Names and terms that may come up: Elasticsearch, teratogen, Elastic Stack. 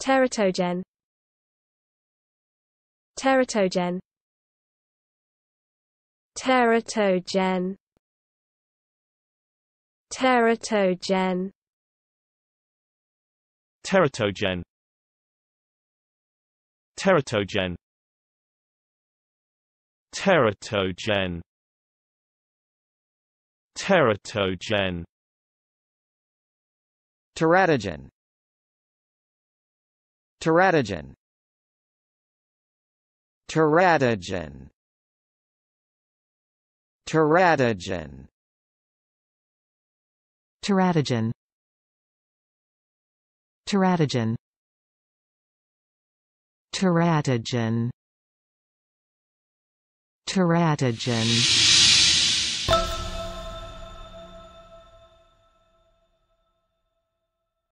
Teratogen. Teratogen. Teratogen. Teratogen. Teratogen. Teratogen. Teratogen. Teratogen. Teratogen. Teratogen. Teratogen. Teratogen. Teratogen. Teratogen. Teratogen. Teratogen.